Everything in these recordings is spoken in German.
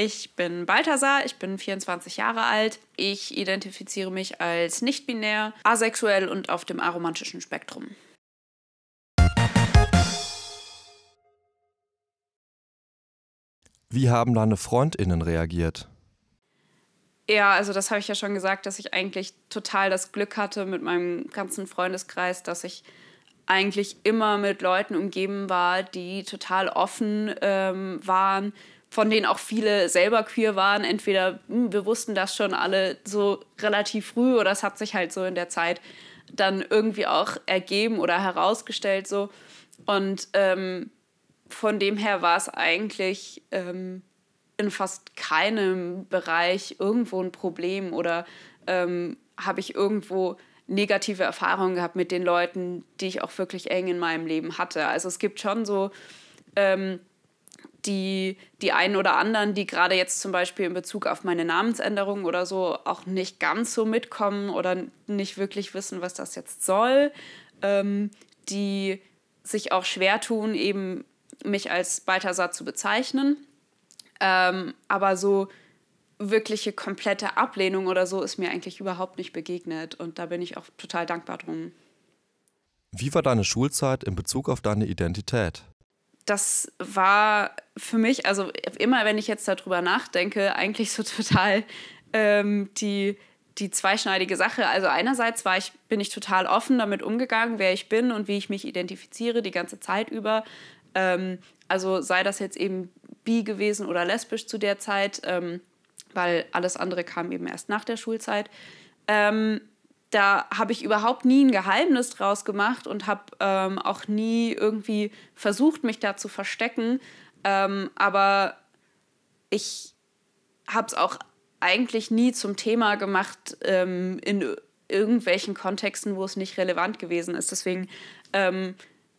Ich bin Balthazar, ich bin 24 Jahre alt. Ich identifiziere mich als nicht-binär, asexuell und auf dem aromantischen Spektrum. Wie haben deine FreundInnen reagiert? Ja, also das habe ich ja schon gesagt, dass ich eigentlich total das Glück hatte mit meinem ganzen Freundeskreis, dass ich eigentlich immer mit Leuten umgeben war, die total offen waren, von denen auch viele selber queer waren. Entweder wir wussten das schon alle so relativ früh oder es hat sich halt so in der Zeit dann irgendwie auch ergeben oder herausgestellt so. Und von dem her war es eigentlich in fast keinem Bereich irgendwo ein Problem oder habe ich irgendwo negative Erfahrungen gehabt mit den Leuten, die ich auch wirklich eng in meinem Leben hatte. Also es gibt schon so die einen oder anderen, die gerade jetzt zum Beispiel in Bezug auf meine Namensänderung oder so auch nicht ganz so mitkommen oder nicht wirklich wissen, was das jetzt soll, die sich auch schwer tun, eben mich als Balthazar zu bezeichnen. Aber so wirkliche komplette Ablehnung oder so ist mir eigentlich überhaupt nicht begegnet und da bin ich auch total dankbar drum. Wie war deine Schulzeit in Bezug auf deine Identität? Das war für mich, also immer wenn ich jetzt darüber nachdenke, eigentlich so total die zweischneidige Sache. Also einerseits bin ich total offen damit umgegangen, wer ich bin und wie ich mich identifiziere die ganze Zeit über. Also sei das jetzt eben bi gewesen oder lesbisch zu der Zeit, weil alles andere kam eben erst nach der Schulzeit. Da habe ich überhaupt nie ein Geheimnis draus gemacht und habe auch nie irgendwie versucht, mich da zu verstecken. Aber ich habe es auch eigentlich nie zum Thema gemacht in irgendwelchen Kontexten, wo es nicht relevant gewesen ist. Deswegen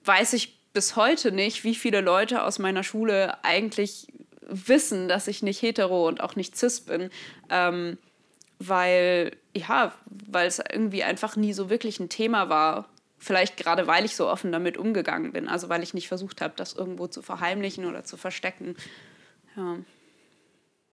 weiß ich bis heute nicht, wie viele Leute aus meiner Schule eigentlich wissen, dass ich nicht hetero und auch nicht cis bin, weil es irgendwie einfach nie so wirklich ein Thema war. Vielleicht gerade, weil ich so offen damit umgegangen bin, also weil ich nicht versucht habe, das irgendwo zu verheimlichen oder zu verstecken. Ja.